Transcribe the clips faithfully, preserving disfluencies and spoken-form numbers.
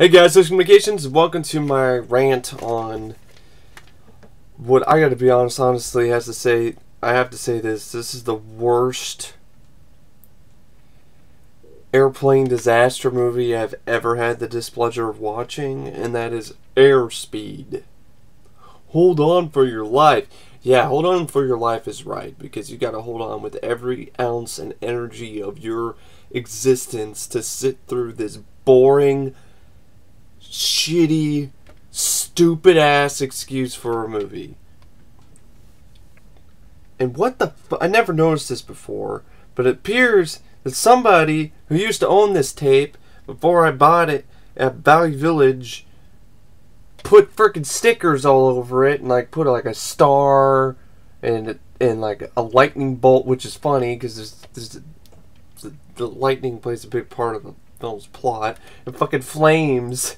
Hey guys, O C P Communications, welcome to my rant on what I gotta be honest, honestly has to say, I have to say this, this is the worst airplane disaster movie I've ever had the displeasure of watching, and that is Airspeed. Hold on for your life. Yeah, hold on for your life is right, because you gotta hold on with every ounce and energy of your existence to sit through this boring, shitty, stupid ass excuse for a movie. And what the fu- I never noticed this before, but it appears that somebody who used to own this tape before I bought it at Valley Village put frickin' stickers all over it and like put like a star and and like a lightning bolt, which is funny because there's, there's the, the lightning plays a big part of the film's plot, and fucking flames.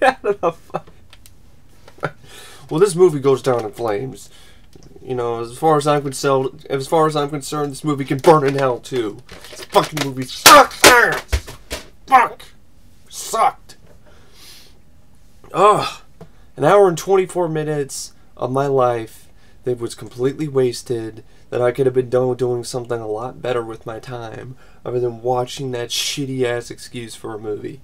I don't know. Well, this movie goes down in flames. You know, as far as I'm concerned, as far as I'm concerned, this movie can burn in hell too. This fucking movie sucks ass. Fuck, sucked. Ugh, an hour and twenty-four minutes of my life that was completely wasted. That I could have been done doing something a lot better with my time, other than watching that shitty ass excuse for a movie.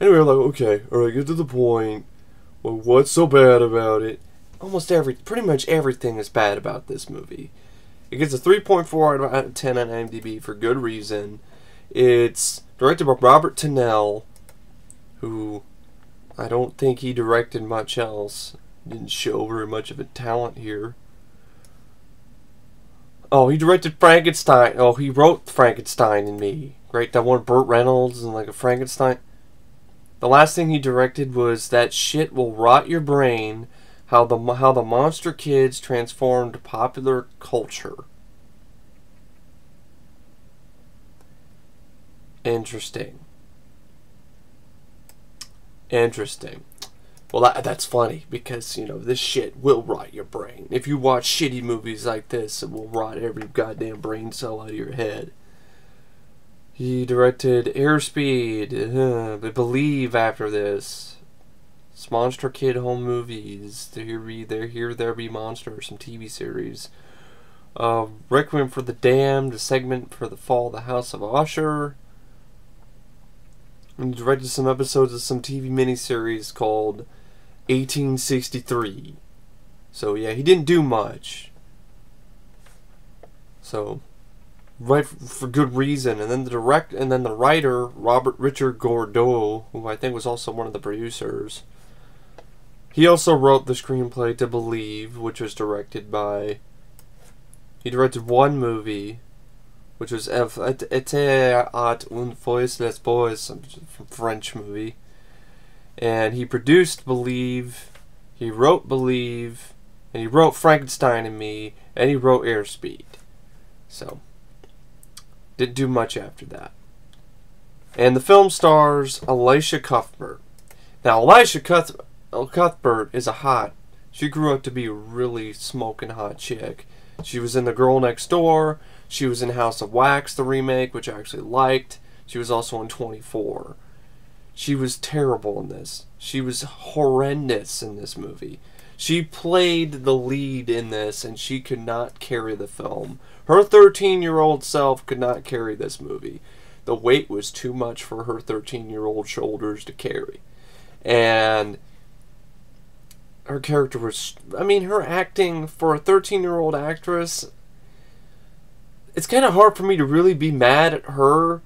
Anyway, we're like, okay, alright, get to the point. Well, what's so bad about it? Almost every, pretty much everything is bad about this movie. It gets a three point four out of ten on IMDb for good reason. It's directed by Robert Tinnell, who I don't think he directed much else. Didn't show very much of a talent here. Oh, he directed Frankenstein. Oh, he wrote Frankenstein and Me. Great, that one Burt Reynolds and like a Frankenstein. The last thing he directed was That Shit Will Rot Your Brain, how the how the monster kids transformed popular culture. Interesting. Interesting. Well, that, that's funny because, you know, this shit will rot your brain. If you watch shitty movies like this, it will rot every goddamn brain cell out of your head. He directed Airspeed, uh, Believe after this, it's Monster Kid Home Movies, There Be, There, Here, There Be Monsters, some T V series, uh, Requiem for the Damned, a segment for the Fall of the House of Usher, and he directed some episodes of some T V miniseries called eighteen sixty-three. So yeah, he didn't do much. So right for, for good reason. And then the direct and then the writer Robert Richard Gordeaux, who I think was also one of the producers. He also wrote the screenplay to Believe, which was directed by he directed one movie, which was Attack Force, Les Boys, some French movie. And he produced Believe, he wrote Believe, and he wrote Frankenstein and Me, and he wrote Airspeed. So, didn't do much after that. And the film stars Elisha Cuthbert. Now, Elisha Cuth Cuthbert is a hot, she grew up to be a really smoking hot chick. She was in The Girl Next Door. She was in House of Wax, the remake, which I actually liked. She was also in twenty-four. She was terrible in this. She was horrendous in this movie. She played the lead in this, and she could not carry the film. Her thirteen-year-old self could not carry this movie. The weight was too much for her thirteen-year-old shoulders to carry. And her character was... I mean, her acting for a thirteen-year-old actress... It's kind of hard for me to really be mad at her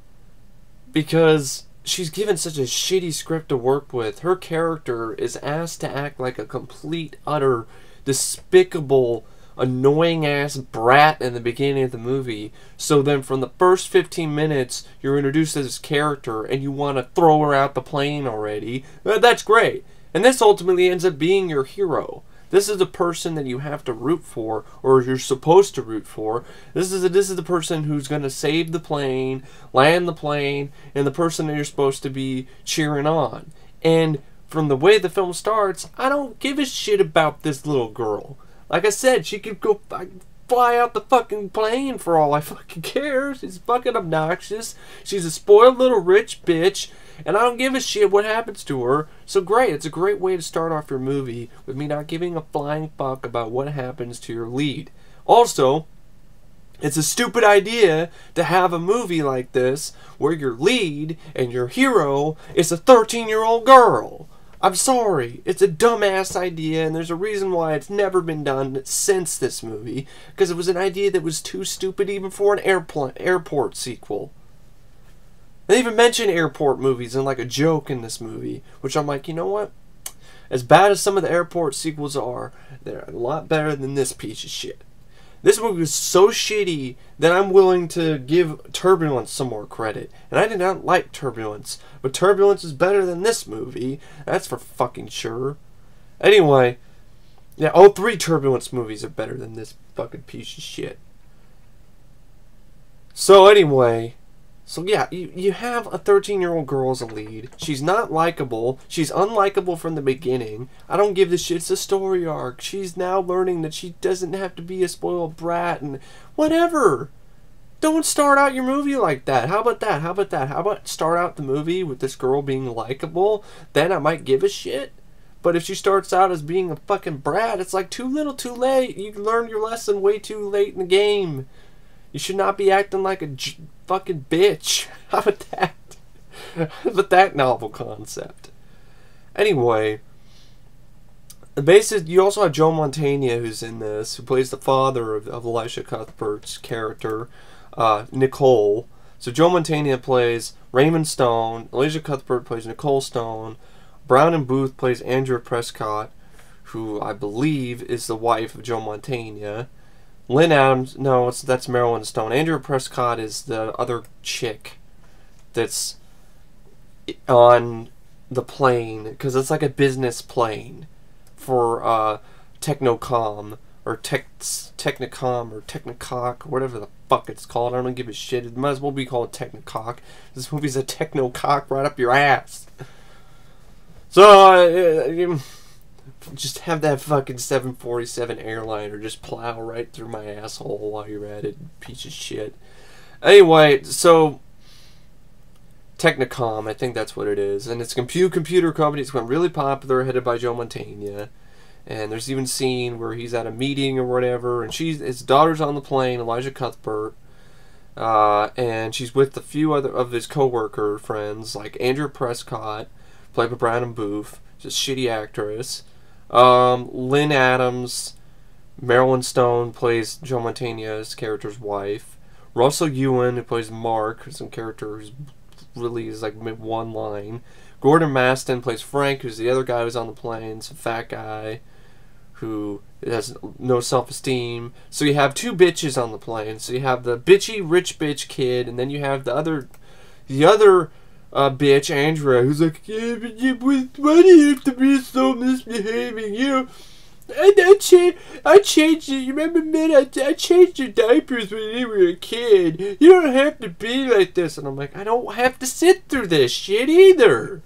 because she's given such a shitty script to work with. Her character is asked to act like a complete, utter, despicable, annoying-ass brat in the beginning of the movie. So then from the first fifteen minutes, you're introduced to this character and you want to throw her out the plane already. That's great. And this ultimately ends up being your hero. This is the person that you have to root for, or you're supposed to root for. This is a, this is the person who's going to save the plane, land the plane, and the person that you're supposed to be cheering on. And from the way the film starts, I don't give a shit about this little girl. Like I said, she could go... I, fly out the fucking plane for all I fucking care. She's fucking obnoxious. She's a spoiled little rich bitch. And I don't give a shit what happens to her. So great. It's a great way to start off your movie with me not giving a flying fuck about what happens to your lead. Also, it's a stupid idea to have a movie like this where your lead and your hero is a thirteen-year-old girl. I'm sorry. It's a dumbass idea, and there's a reason why it's never been done since this movie, because it was an idea that was too stupid even for an airpl- airport sequel. They even mention airport movies and like a joke in this movie, which I'm like, you know what? As bad as some of the airport sequels are, they're a lot better than this piece of shit. This movie was so shitty that I'm willing to give Turbulence some more credit. And I did not like Turbulence, but Turbulence is better than this movie. That's for fucking sure. Anyway, yeah, all three Turbulence movies are better than this fucking piece of shit. So anyway... So yeah, you, you have a thirteen-year-old girl as a lead. She's not likable. She's unlikable from the beginning. I don't give a shit. It's a story arc. She's now learning that she doesn't have to be a spoiled brat and whatever. Don't start out your movie like that. How about that? How about that? How about start out the movie with this girl being likable? Then I might give a shit. But if she starts out as being a fucking brat, it's like too little too late. You learned your lesson way too late in the game. You should not be acting like a j fucking bitch. How about that? How about that novel concept? Anyway, the basis, you also have Joe Mantegna who's in this, who plays the father of, of Elisha Cuthbert's character, uh, Nicole. So Joe Mantegna plays Raymond Stone, Elisha Cuthbert plays Nicole Stone, Bronwen Booth plays Andrew Prescott, who I believe is the wife of Joe Mantegna. Lynn Adams, no, it's, that's Marilyn Stone. Andrew Prescott is the other chick that's on the plane, because it's like a business plane for uh, Technocom, or tech, Technicom, or Technicock, or whatever the fuck it's called. I don't give a shit. It might as well be called Technicock. This movie's a Technocock right up your ass. So... Uh, just have that fucking seven forty-seven airliner just plow right through my asshole while you're at it, piece of shit. Anyway, so Technicom, I think that's what it is, and it's a compute computer company. It's gotten really popular, headed by Joe Mantegna. And there's even a scene where he's at a meeting or whatever, and she's his daughter's on the plane, Elisha Cuthbert, uh, and she's with a few other of his coworker friends, like Andrew Prescott, played by Bronwen Booth, just shitty actress. Um, Lynn Adams, Marilyn Stone plays Joe Mantegna's character's wife. Russell Yuen, who plays Mark, who's some character who's really is like one line. Gordon Masten plays Frank, who's the other guy who's on the plane, some fat guy who has no self-esteem. So you have two bitches on the plane. So you have the bitchy rich bitch kid, and then you have the other, the other. Uh, bitch, Andrea, who's like, yeah, but yeah, why do you have to be so misbehaving? You know, I, I, cha I changed it. You remember, man, I, I changed your diapers when you were a kid. You don't have to be like this. And I'm like, I don't have to sit through this shit either.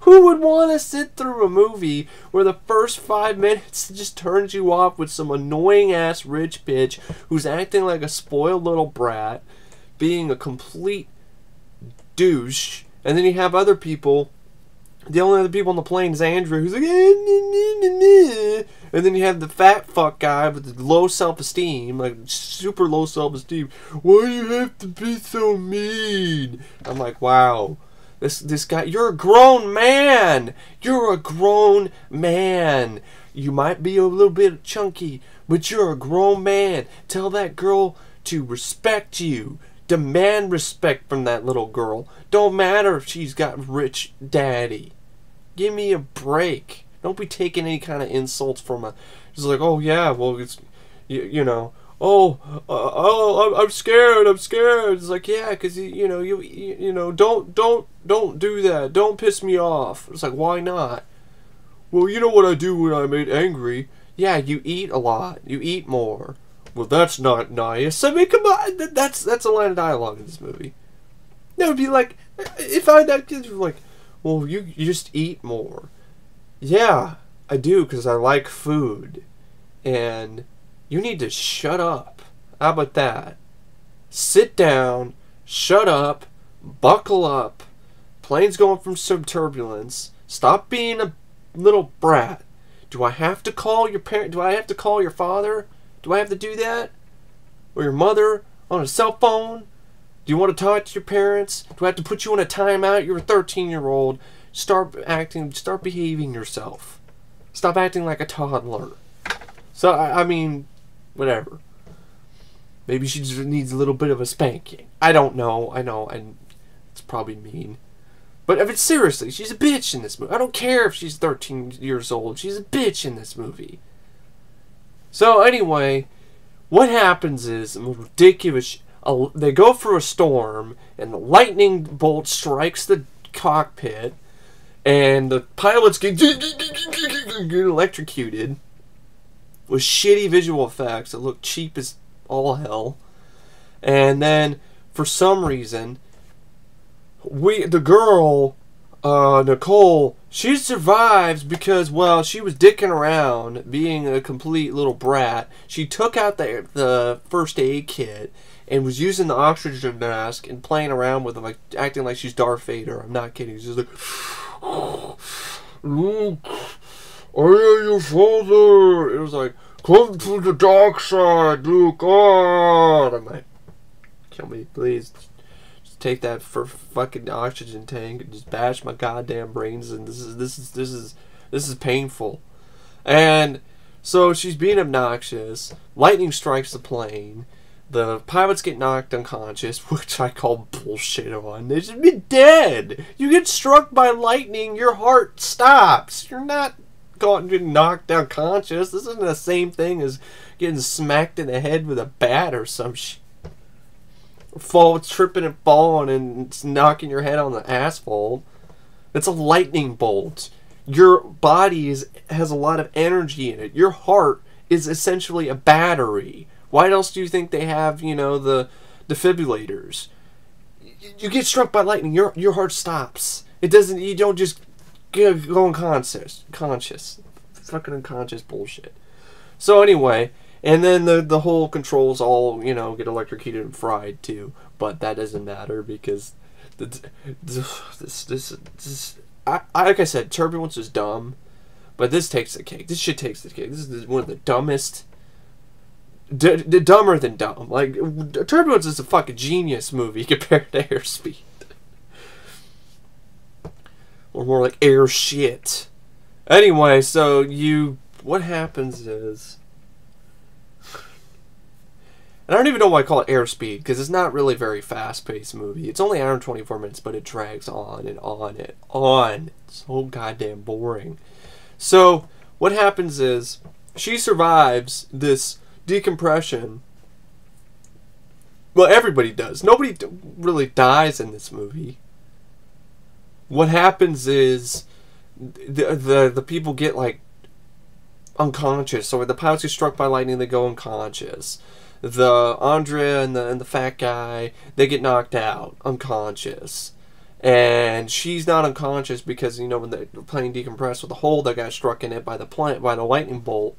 Who would want to sit through a movie where the first five minutes just turns you off with some annoying ass rich bitch who's acting like a spoiled little brat, being a complete douche, and then you have other people. The only other people on the plane is Andrew, who's like, eh, nah, nah, nah, nah. And then you have the fat fuck guy with the low self-esteem, like super low self-esteem. Why do you have to be so mean? I'm like, wow, this this guy. You're a grown man. You're a grown man. You might be a little bit chunky, but you're a grown man. Tell that girl to respect you. Demand respect from that little girl. Don't matter if she's got rich daddy. Give me a break. Don't be taking any kind of insults from a... It's like, oh yeah, well, it's... You, you know, oh, uh, oh, I'm, I'm scared, I'm scared. It's like, yeah, because, you, you know, you, you, you know, don't, don't, don't do that. Don't piss me off. It's like, why not? Well, you know what I do when I'm angry? Yeah, you eat a lot. You eat more. Well, that's not nice. I mean, come on. That's that's a line of dialogue in this movie. That would be like, if I that kids were like, well, you, you just eat more. Yeah, I do because I like food, and You need to shut up. How about that? Sit down, shut up, buckle up. Plane's going from some turbulence. Stop being a little brat. Do I have to call your parent? Do I have to call your father? Do I have to do that? Or your mother on a cell phone? Do you want to talk to your parents? Do I have to put you in a timeout? You're a thirteen-year-old. Start acting. Start behaving yourself. Stop acting like a toddler. So I, I mean, whatever. Maybe she just needs a little bit of a spanking. I don't know. I know, and it's probably mean. But I mean, seriously, she's a bitch in this movie. I don't care if she's thirteen years old. She's a bitch in this movie. So anyway, what happens is ridiculous. A, they go through a storm, and the lightning bolt strikes the cockpit, and the pilots get, get electrocuted with shitty visual effects that look cheap as all hell. And then, for some reason, we the girl, uh, Nicole, she survives because, well, she was dicking around, being a complete little brat. She took out the, the first aid kit and was using the oxygen mask and playing around with it, like acting like she's Darth Vader. I'm not kidding. She's like, "Luke, I am your father." It was like, "Come to the dark side, Luke." Oh, I'm like, kill me, please. Just take that for fucking oxygen tank and just bash my goddamn brains. And this is this is this is this is painful. And so she's being obnoxious. Lightning strikes the plane. The pilots get knocked unconscious, which I call bullshit on. They should be dead. You get struck by lightning, your heart stops. You're not getting knocked unconscious. This isn't the same thing as getting smacked in the head with a bat or some shit. Fall, tripping and falling and knocking your head on the asphalt. It's a lightning bolt. Your body is, has a lot of energy in it. Your heart is essentially a battery. Why else do you think they have, you know, the defibrillators? You get struck by lightning, your your heart stops. It doesn't. You don't just go unconscious. Conscious, fucking unconscious bullshit. So anyway, and then the the whole controls all, you know, get electrocuted and fried too. But that doesn't matter because the, the this this this I, I like I said, turbulence is dumb, but this takes the cake. This shit takes the cake. This is one of the dumbest. D d dumber than dumb. Like, Turbulence is a fucking genius movie compared to Airspeed. Or more like air shit. Anyway, so you... What happens is... And I don't even know why I call it Airspeed, because it's not really a very fast-paced movie. It's only an hour and twenty-four minutes, but it drags on and on and on. It's so goddamn boring. So, what happens is... She survives this... decompression. Well, everybody does. Nobody d really dies in this movie. What happens is the the the people get like unconscious, or the pilots get struck by lightning. They go unconscious. The Andrea and the and the fat guy, they get knocked out unconscious, and she's not unconscious because, you know, when the plane decompressed with the hole that got struck in it by the plane by the lightning bolt.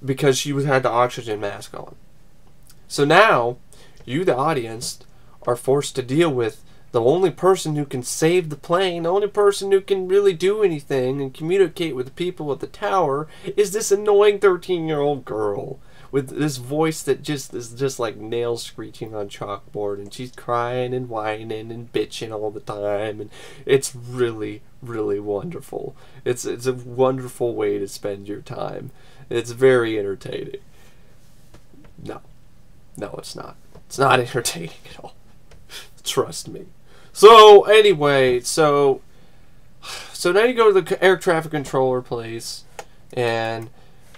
Because she had the oxygen mask on. So now, you, the audience, are forced to deal with the only person who can save the plane, the only person who can really do anything and communicate with the people at the tower, is this annoying thirteen-year-old girl with this voice that just is just like nails screeching on chalkboard, and she's crying and whining and bitching all the time, and it's really, really wonderful. It's it's a wonderful way to spend your time. It's very entertaining. No. No, it's not. It's not entertaining at all. Trust me. So, anyway, so... So now you go to the air traffic controller place, and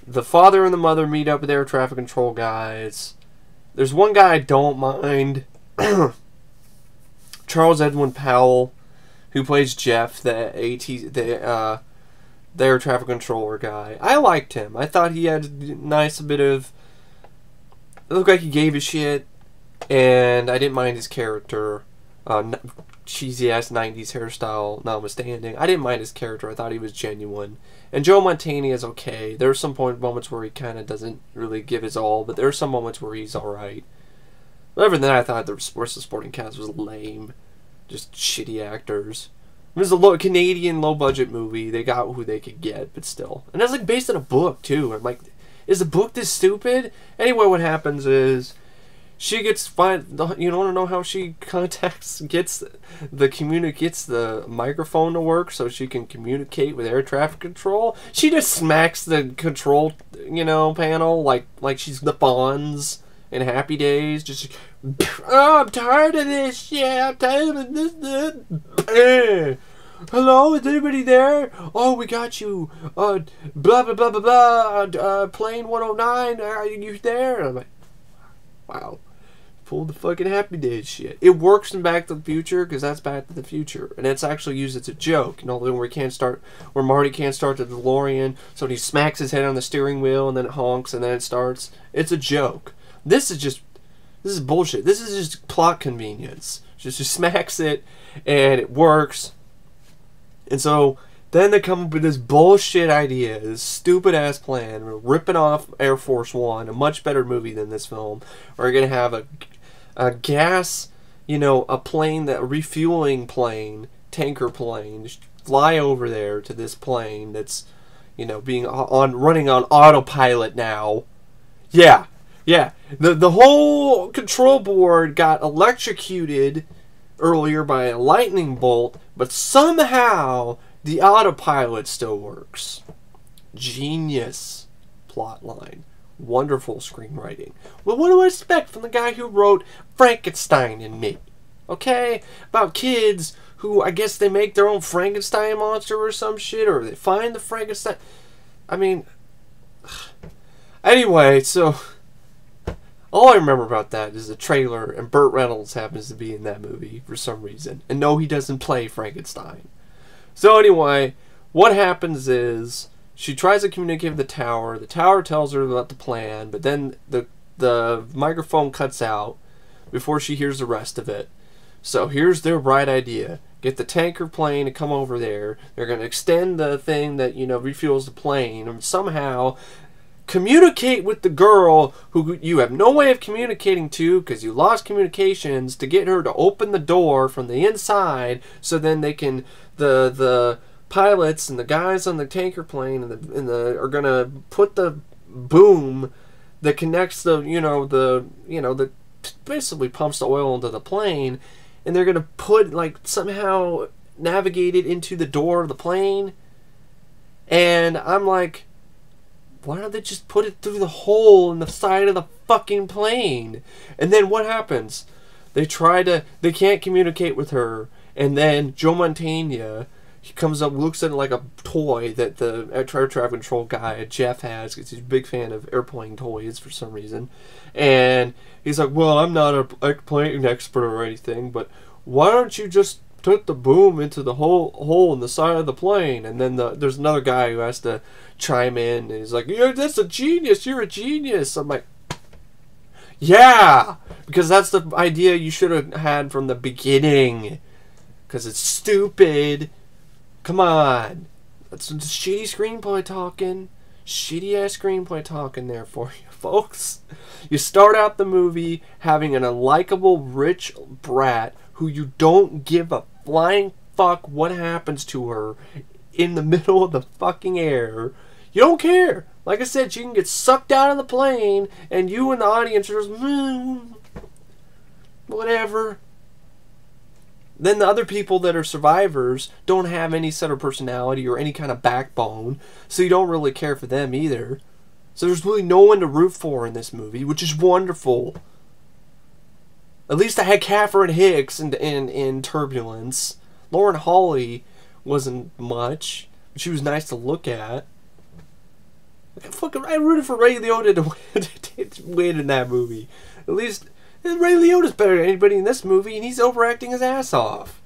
the father and the mother meet up with the air traffic control guys. There's one guy I don't mind. Charles Edwin Powell, who plays Jeff, the AT... The, uh, the air traffic controller guy. I liked him. I thought he had a nice bit of... It looked like he gave a shit. And I didn't mind his character. Uh, cheesy-ass nineties hairstyle notwithstanding. I didn't mind his character. I thought he was genuine. And Joe Mantegna is okay. There are some point, moments where he kind of doesn't really give his all, but there are some moments where he's alright. But other than that, I thought the rest of the supporting cast was lame. Just shitty actors. It was a low, Canadian low-budget movie. They got who they could get, but still. And that's like based on a book, too. I'm like, is the book this stupid? Anyway, what happens is she gets find. You don't know how she contacts, gets the communi- gets the microphone to work so she can communicate with air traffic control. She just smacks the control, you know, panel like like she's the Fonz in Happy Days. Just oh, I'm tired of this shit. I'm tired of this. this. Hello, is anybody there? Oh, we got you. Uh, blah blah blah blah blah. Uh, plane one oh nine. Are you there? And I'm like, wow. Pull the fucking Happy Days shit. It works in Back to the Future because that's Back to the Future, and it's actually used as a joke. You know, where we can't start, where Marty can't start the DeLorean, so he smacks his head on the steering wheel and then it honks and then it starts. It's a joke. This is just, this is bullshit. This is just plot convenience. Just, just smacks it, and it works. And so then they come up with this bullshit idea, this stupid-ass plan, ripping off Air Force One, a much better movie than this film. We're going to have a, a gas, you know, a plane, that refueling plane, tanker plane, fly over there to this plane that's, you know, being on running on autopilot now. Yeah, yeah. The, the whole control board got electrocuted earlier by a lightning bolt, but somehow the autopilot still works. Genius plotline. Wonderful screenwriting. Well, what do I expect from the guy who wrote Frankenstein and Me? Okay? About kids who, I guess, they make their own Frankenstein monster or some shit, or they find the Frankenstein. I mean, anyway, so all I remember about that is the trailer, and Burt Reynolds happens to be in that movie for some reason. And no, he doesn't play Frankenstein. So anyway, what happens is she tries to communicate with the tower. The tower tells her about the plan, but then the the microphone cuts out before she hears the rest of it. So here's their bright idea. Get the tanker plane to come over there. They're going to extend the thing that, you know, refuels the plane, and somehow communicate with the girl who you have no way of communicating to because you lost communications, to get her to open the door from the inside, so then they can, the the pilots and the guys on the tanker plane and the, and the are gonna put the boom that connects the you know the you know the basically pumps the oil into the plane, and they're gonna put, like, somehow navigate it into the door of the plane. And I'm like, why don't they just put it through the hole in the side of the fucking plane? And then what happens? They try to, they can't communicate with her. And then Joe Mantegna, he comes up, looks at it like a toy that the air traffic control guy, Jeff, has, because he's a big fan of airplane toys for some reason. And he's like, well, I'm not an airplane expert or anything, but why don't you just put the boom into the hole hole in the side of the plane? And then the, there's another guy who has to chime in, and he's like, yeah, that's a genius, you're a genius. I'm like, yeah, because that's the idea you should have had from the beginning, because it's stupid. Come on. That's some shitty screenplay talking. Shitty ass screenplay talking there for you, folks. You start out the movie having an unlikable rich brat who you don't give a flying fuck what happens to her in the middle of the fucking air. You don't care. Like I said, she can get sucked out of the plane, and you and the audience are just, mm, whatever. Then the other people that are survivors don't have any set of personality or any kind of backbone, so you don't really care for them either. So there's really no one to root for in this movie, which is wonderful. At least I had Catherine Hicks in, in, in Turbulence. Lauren Hawley wasn't much. But she was nice to look at. I, fucking, I rooted for Ray Liotta to, to win in that movie. At least Ray Liotta's better than anybody in this movie, and he's overacting his ass off.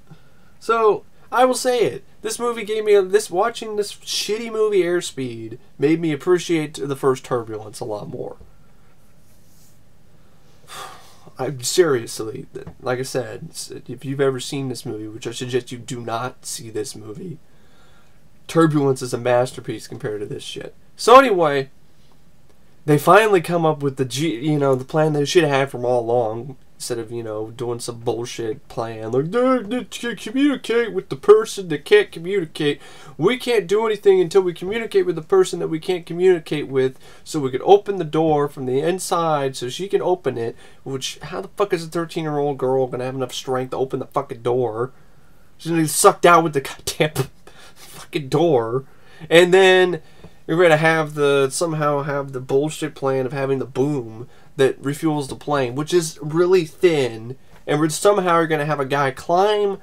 So I will say it. This movie gave me, a, this watching this shitty movie Airspeed made me appreciate the first Turbulence a lot more. I'm seriously, like I said, if you've ever seen this movie, which I suggest you do not see this movie, Turbulence is a masterpiece compared to this shit. So anyway, they finally come up with the G, you know, the plan they should have had from all along, instead of, you know, doing some bullshit plan like to communicate with the person that can't communicate. We can't do anything until we communicate with the person that we can't communicate with, so we could open the door from the inside so she can open it. Which, how the fuck is a thirteen year old girl gonna have enough strength to open the fucking door? She's gonna get sucked out with the goddamn fucking door. And then you're gonna have the somehow have the bullshit plan of having the boom that refuels the plane, which is really thin, and somehow you're going to have a guy climb,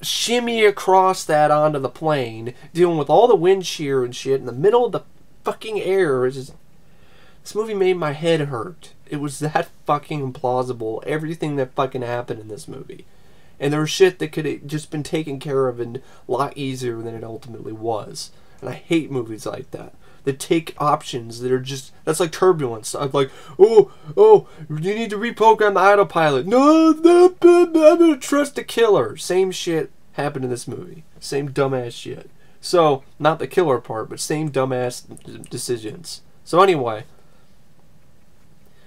shimmy across that onto the plane, dealing with all the wind shear and shit in the middle of the fucking air. It's just, this movie made my head hurt. It was that fucking implausible, everything that fucking happened in this movie. And there was shit that could have just been taken care of and a lot easier than it ultimately was. And I hate movies like that. That take options that are just, that's like Turbulence. I'm like, oh, oh, you need to reprogram the autopilot. No, no, I'm gonna trust the killer. Same shit happened in this movie. Same dumbass shit. So, not the killer part, but same dumbass decisions. So anyway,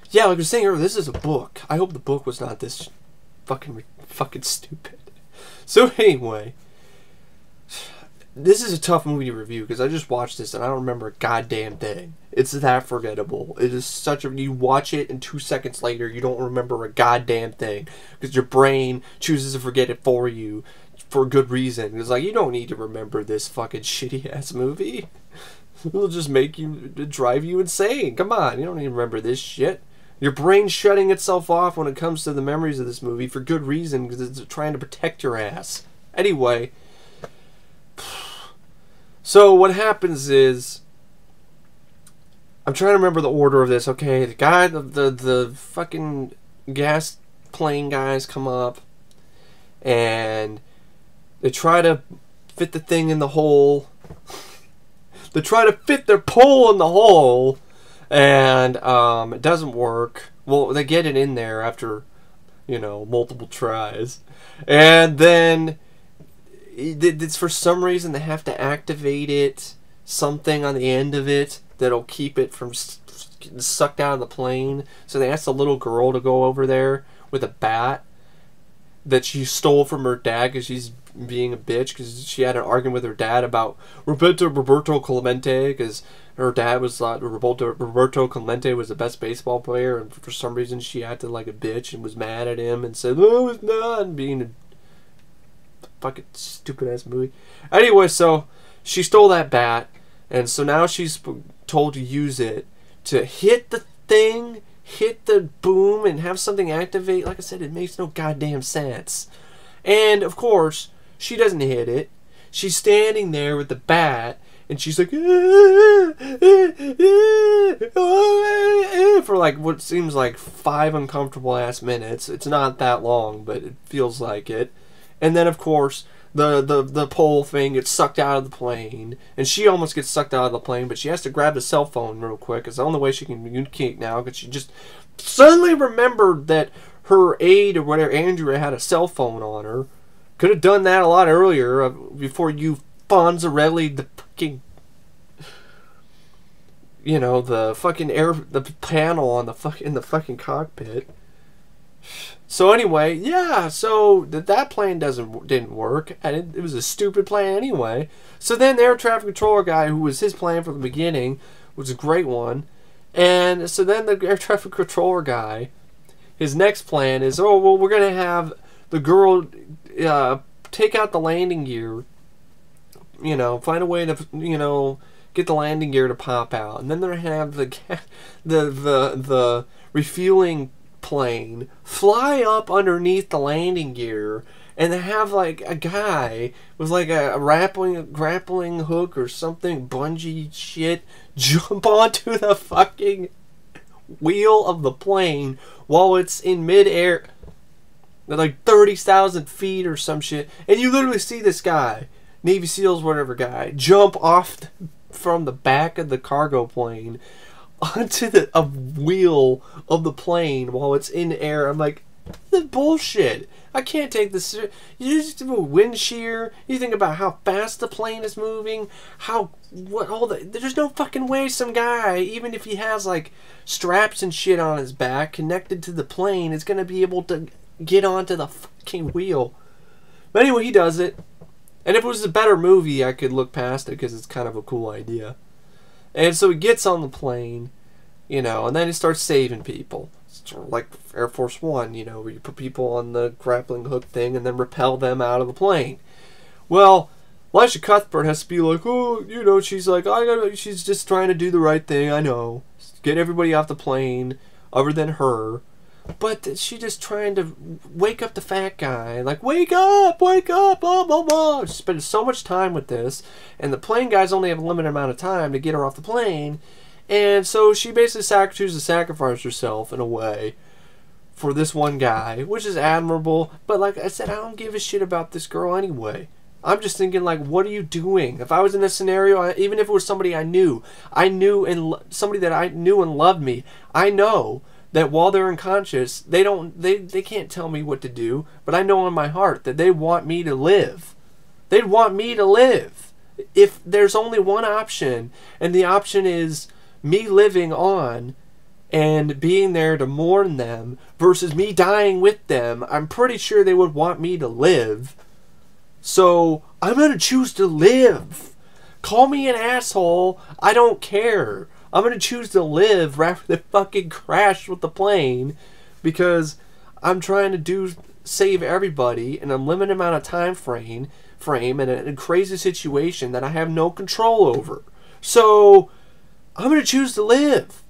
yeah, like I was saying earlier, this is a book. I hope the book was not this fucking, fucking stupid. So anyway, this is a tough movie to review because I just watched this and I don't remember a goddamn thing. It's that forgettable. It is such a... You watch it and two seconds later you don't remember a goddamn thing because your brain chooses to forget it for you for good reason. It's like, you don't need to remember this fucking shitty-ass movie. It'll just make you... drive you insane. Come on, you don't need to remember this shit. Your brain's shutting itself off when it comes to the memories of this movie for good reason because it's trying to protect your ass. Anyway... So what happens is, I'm trying to remember the order of this. Okay, the guy, the the, the fucking gas plane guys come up, and they try to fit the thing in the hole. They try to fit their pole in the hole, and um, it doesn't work. Well, they get it in there after, you know, multiple tries, and then. It's for some reason they have to activate it, something on the end of it that'll keep it from getting sucked out of the plane. So they asked the little girl to go over there with a bat that she stole from her dad because she's being a bitch, because she had an argument with her dad about Roberto Roberto Clemente, because her dad was like, Roberto Roberto Clemente was the best baseball player, and for some reason she acted like a bitch and was mad at him and said, "No, it's not," and being a fucking stupid ass movie. Anyway, so she stole that bat, and so now she's told to use it to hit the thing, hit the boom, and have something activate. Like I said, it makes no goddamn sense. And of course, she doesn't hit it. She's standing there with the bat, and she's like, ah, ah, ah, ah, ah, for like what seems like five uncomfortable ass minutes. It's not that long, but it feels like it. And then, of course, the, the, the pole thing gets sucked out of the plane. And she almost gets sucked out of the plane, but she has to grab the cell phone real quick. It's the only way she can communicate now, because she just suddenly remembered that her aide or whatever, Andrea, had a cell phone on her. Could have done that a lot earlier, uh, before you Fonzarelli the fucking, you know, the fucking air, the panel on the fuck, in the fucking cockpit. So anyway, yeah, so that that plan doesn't didn't work, and it, it was a stupid plan anyway. So then the air traffic controller guy, who was his plan from the beginning, was a great one, and so then the air traffic controller guy, his next plan is, oh, well, we're going to have the girl uh, take out the landing gear, you know, find a way to, you know, get the landing gear to pop out, and then they're going to have the, the, the, the refueling plane fly up underneath the landing gear, and they have like a guy with like a, a grappling a grappling hook or something, bungee shit, jump onto the fucking wheel of the plane while it's in midair at like thirty thousand feet or some shit, and you literally see this guy, Navy SEALs whatever guy, jump off the, from the back of the cargo plane onto the a wheel of the plane while it's in air. I'm like, This is bullshit. I can't take this. You just do wind shear. You think about how fast the plane is moving. How what all the there's no fucking way some guy, even if he has like straps and shit on his back connected to the plane, is gonna be able to get onto the fucking wheel. But anyway, he does it. And if it was a better movie, I could look past it because it's kind of a cool idea. And so he gets on the plane, you know, and then he starts saving people. Sort of like Air Force One, you know, where you put people on the grappling hook thing and then rappel them out of the plane. Well, Elisha Cuthbert has to be like, oh, you know, she's like, I gotta, she's just trying to do the right thing, I know. Get everybody off the plane other than her. But she just trying to wake up the fat guy. Like, wake up, wake up, blah, blah, blah. She spends so much time with this. And the plane guys only have a limited amount of time to get her off the plane. And so she basically sac- chooses to sacrifice herself in a way for this one guy, which is admirable. But like I said, I don't give a shit about this girl anyway. I'm just thinking, like, what are you doing? If I was in this scenario, I, even if it was somebody I knew, I knew and somebody that I knew and loved me, I know that while they're unconscious, they don't, they, they can't tell me what to do, but I know in my heart that they want me to live. They'd want me to live. If there's only one option, and the option is me living on and being there to mourn them versus me dying with them, I'm pretty sure they would want me to live. So I'm going to choose to live. Call me an asshole. I don't care. I'm going to choose to live rather than fucking crash with the plane because I'm trying to do save everybody in a limited amount of time frame, frame in a, in a crazy situation that I have no control over. So I'm going to choose to live.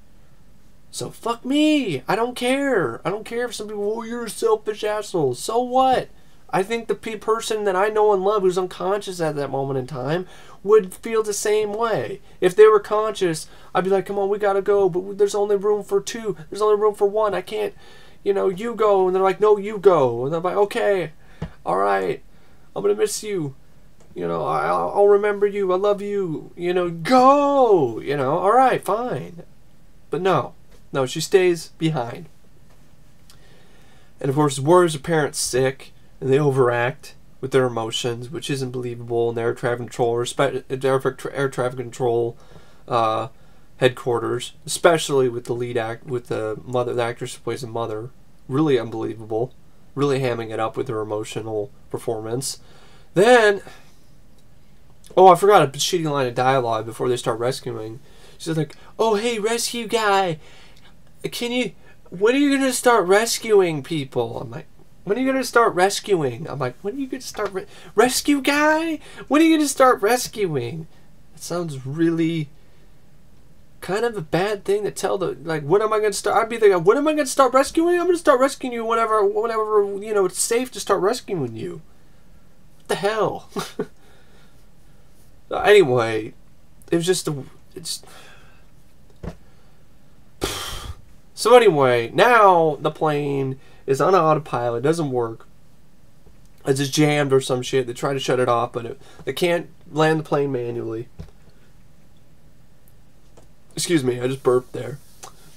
So fuck me. I don't care. I don't care if some people, oh, you're a selfish asshole. So what? I think the person that I know and love who's unconscious at that moment in time would feel the same way. If they were conscious, I'd be like, come on, we gotta go, but there's only room for two. There's only room for one. I can't, you know, you go. And they're like, no, you go. And I'm like, okay, all right, I'm gonna miss you. You know, I'll, I'll remember you. I love you. You know, go. You know, all right, fine. But no, no, she stays behind. And of course, worries her parents sick. And they overact with their emotions, which isn't believable. And air traffic control, air traffic control uh, headquarters, especially with the lead act, with the mother, the actress who plays the mother, really unbelievable, really hamming it up with her emotional performance. Then, oh, I forgot a shitty line of dialogue before they start rescuing. She's like, "Oh, hey, rescue guy, can you? When are you gonna start rescuing people?" I'm like, when are you going to start rescuing? I'm like, when are you going to start re rescue guy? When are you going to start rescuing? That sounds really kind of a bad thing to tell the, like, when am I going to start? I'd be thinking, when am I going to start rescuing? I'm going to start rescuing you whenever, whenever, you know, it's safe to start rescuing you. What the hell? Anyway, it was just a, it's, so anyway, now the plane is on autopilot, doesn't work. It's just jammed or some shit. They try to shut it off, but it, they can't land the plane manually. Excuse me, I just burped there.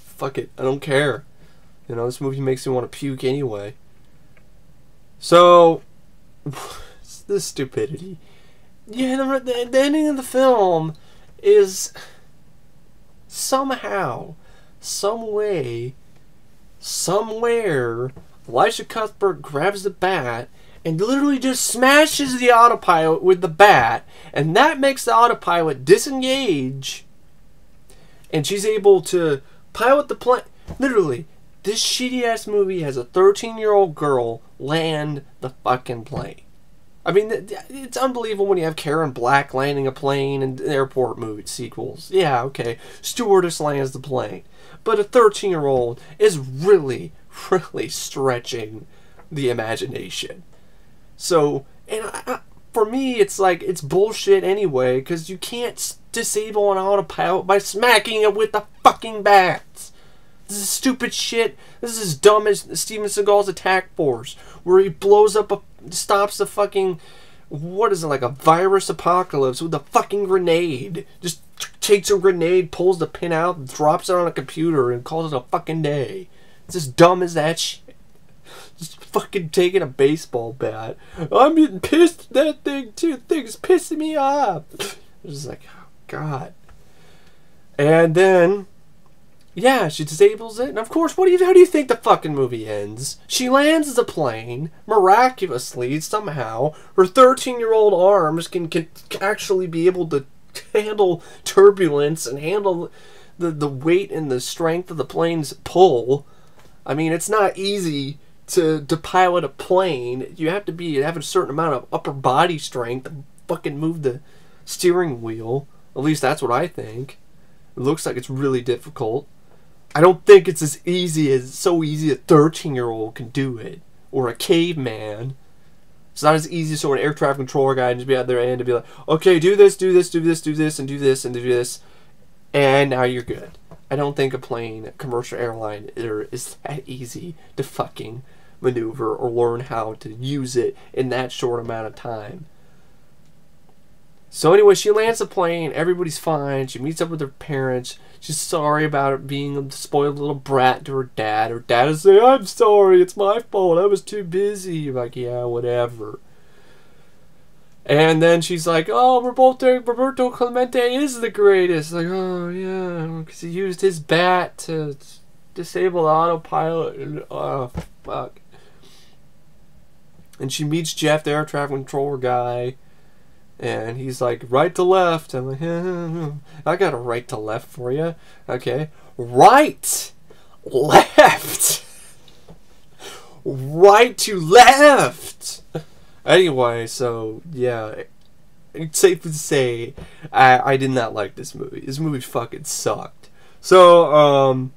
Fuck it, I don't care. You know, this movie makes me want to puke anyway. So, this stupidity. Yeah, the, the, the ending of the film is somehow, some way, somewhere, Elisha Cuthbert grabs the bat and literally just smashes the autopilot with the bat, and that makes the autopilot disengage, and she's able to pilot the plane. Literally, this shitty ass movie has a thirteen year old girl land the fucking plane. I mean, it's unbelievable when you have Karen Black landing a plane in airport movie sequels. Yeah, okay, stewardess lands the plane. But a thirteen year old is really, really stretching the imagination. So, and I, I, for me, it's like, it's bullshit anyway, because you can't disable an autopilot by smacking it with the fucking bats. This is stupid shit. This is as dumb as Steven Seagal's Attack Force, where he blows up, a, stops the fucking, what is it, like a virus apocalypse with a fucking grenade. Just takes a grenade, pulls the pin out, drops it on a computer, and calls it a fucking day. It's as dumb as that shit. just fucking taking a baseball bat. I'm getting pissed at that thing too. Thing's pissing me off. I'm just like, oh God. And then, yeah, she disables it. And of course, what do you, how do you think the fucking movie ends? She lands the plane, miraculously, somehow. Her thirteen-year-old arms can, can actually be able to handle turbulence and handle the, the weight and the strength of the plane's pull. I mean, it's not easy to, to pilot a plane. You have to be have a certain amount of upper body strength and fucking move the steering wheel. At least that's what I think. It looks like it's really difficult. I don't think it's as easy as so easy a thirteen-year-old can do it, or a caveman. It's not as easy as so an air traffic controller guy just be out there and be like, okay, do this, do this, do this, do this, and do this, and do this, and now you're good. I don't think a plane, a commercial airline, is that easy to fucking maneuver or learn how to use it in that short amount of time. So anyway, she lands the plane, everybody's fine, she meets up with her parents, she's sorry about it being a spoiled little brat to her dad. Her dad is like, I'm sorry, it's my fault, I was too busy. I'm like, yeah, whatever. And then she's like, oh, Roberto, Roberto Clemente is the greatest. Like, oh, yeah, because he used his bat to disable the autopilot. And, oh, fuck. And she meets Jeff, the air traffic controller guy. And he's like, right to left. I'm like, yeah, I got a right to left for you. Okay. Right. Left. Right to left. Anyway, so, yeah. It's safe to say, I, I did not like this movie. This movie fucking sucked. So, um...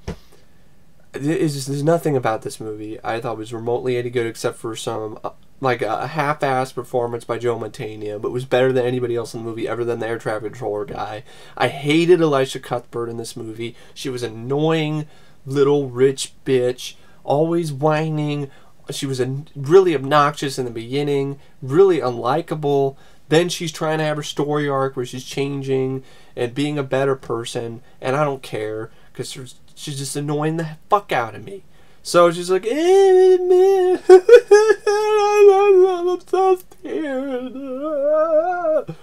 It's just, there's nothing about this movie I thought was remotely any good except for some... Uh, like a half-assed performance by Joe Mantegna, but was better than anybody else in the movie other than the air traffic controller guy. I hated Elisha Cuthbert in this movie. She was annoying little rich bitch, always whining. She was a, really obnoxious in the beginning, really unlikable. Then she's trying to have her story arc where she's changing and being a better person, and I don't care because she's just annoying the fuck out of me. So she's like, eh, man. I'm so scared. And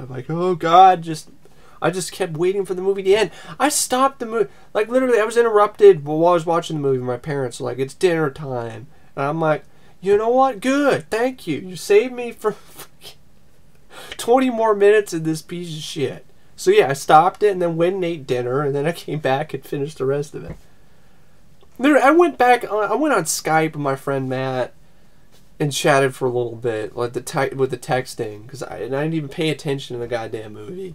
I'm like, oh God, just, I just kept waiting for the movie to end. I stopped the movie, like literally I was interrupted while I was watching the movie. My parents were like, it's dinner time. And I'm like, you know what, good, thank you. You saved me for twenty more minutes of this piece of shit. So yeah, I stopped it and then went and ate dinner and then I came back and finished the rest of it. I went back. I went on Skype with my friend Matt and chatted for a little bit, like the te with the texting, because I, I didn't even pay attention to the goddamn movie.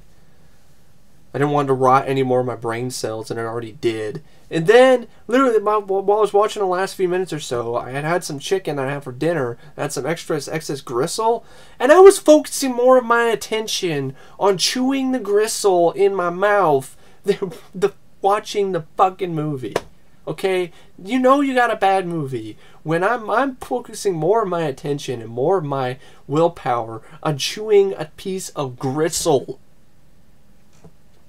I didn't want to rot any more of my brain cells than it already did. And then, literally, my, while I was watching the last few minutes or so, I had had some chicken I had for dinner. I had some extra excess gristle, and I was focusing more of my attention on chewing the gristle in my mouth than the watching the fucking movie. Okay, you know you got a bad movie when I'm I'm focusing more of my attention and more of my willpower on chewing a piece of gristle.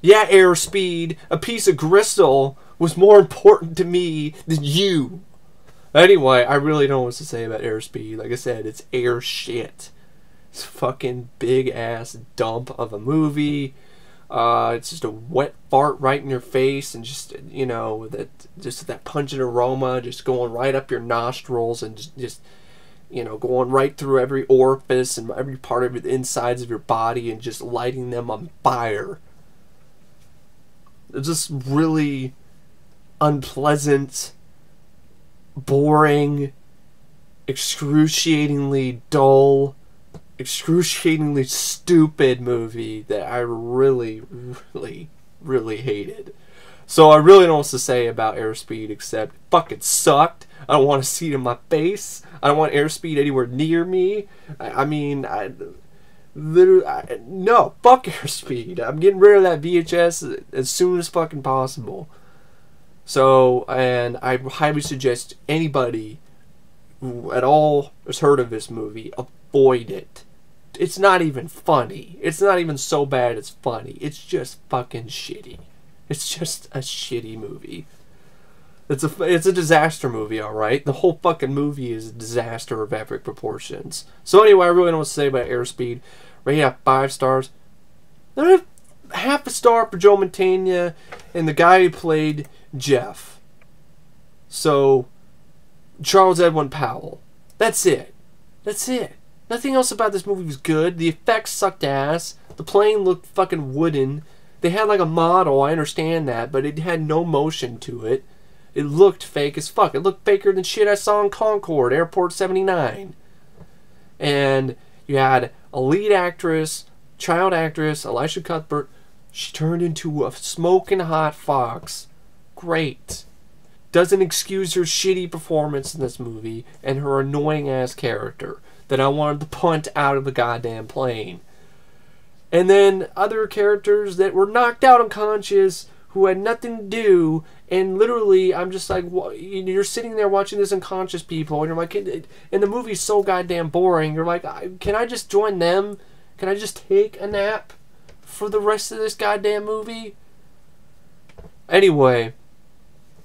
Yeah, Airspeed, a piece of gristle was more important to me than you. Anyway, I really don't know what to say about Airspeed. Like I said, it's air shit. It's a fucking big ass dump of a movie. Uh, it's just a wet fart right in your face, and just, you know, that just that pungent aroma just going right up your nostrils and just, just you know, going right through every orifice and every part of the insides of your body and just lighting them on fire. It's just really unpleasant, boring, excruciatingly dull, excruciatingly stupid movie that I really, really, really hated. So I really don't know what to say about Airspeed except it fucking sucked. I don't want to see it in my face. I don't want Airspeed anywhere near me. I, I mean, I literally, I, no, fuck Airspeed. I'm getting rid of that V H S as soon as fucking possible. So, and I highly suggest anybody who at all has heard of this movie, avoid it. It's not even funny. It's not even so bad it's funny. It's just fucking shitty. It's just a shitty movie. It's a, it's a disaster movie, all right? The whole fucking movie is a disaster of epic proportions. So anyway, I really don't want to say about Airspeed. Rated out five stars. Not half a star for Joe Mantegna and the guy who played Jeff. So, Charles Edwin Powell. That's it. That's it. Nothing else about this movie was good. The effects sucked ass. The plane looked fucking wooden. They had like a model, I understand that, but it had no motion to it. It looked fake as fuck. It looked faker than shit I saw in Concord, Airport seventy-nine. And you had a lead actress, child actress, Elisha Cuthbert. She turned into a smoking hot fox. Great. Doesn't excuse her shitty performance in this movie and her annoying ass character that I wanted to punt out of the goddamn plane. And then other characters that were knocked out unconscious who had nothing to do, and literally, I'm just like, you're sitting there watching this unconscious people, and you're like, and the movie's so goddamn boring, you're like, can I just join them? Can I just take a nap for the rest of this goddamn movie? Anyway,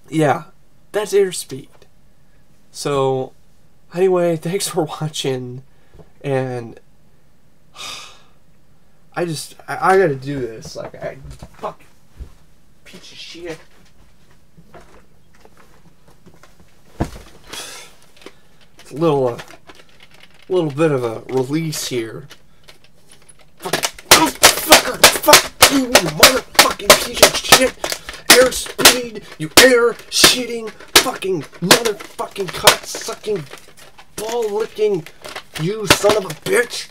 yeah, that's Airspeed. So, anyway, thanks for watching, and I just, I, I gotta do this, like, I, fuck, piece of shit. Little, uh, little bit of a release here. Fuck, motherfucker, fuck you, you motherfucking piece of shit. Airspeed, you air shitting, fucking motherfucking cock sucking, ball licking, you son of a bitch.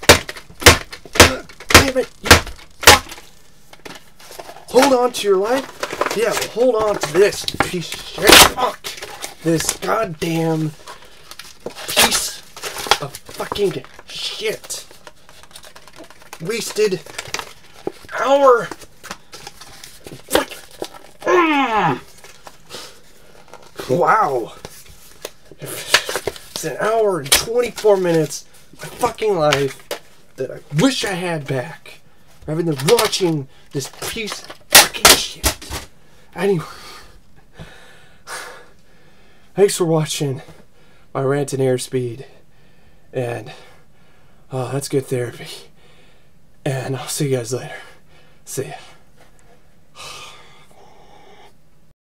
God damn it, you fuck. Hold on to your life. Yeah, well, hold on to this piece of shit. Fuck this goddamn piece of fucking shit. Wasted hour. Mm. Wow. It's an hour and twenty-four minutes of my fucking life that I wish I had back. I've been watching this piece of fucking shit. Anyway. Thanks for watching my rant and Airspeed, and oh, that's good therapy, and I'll see you guys later. See ya.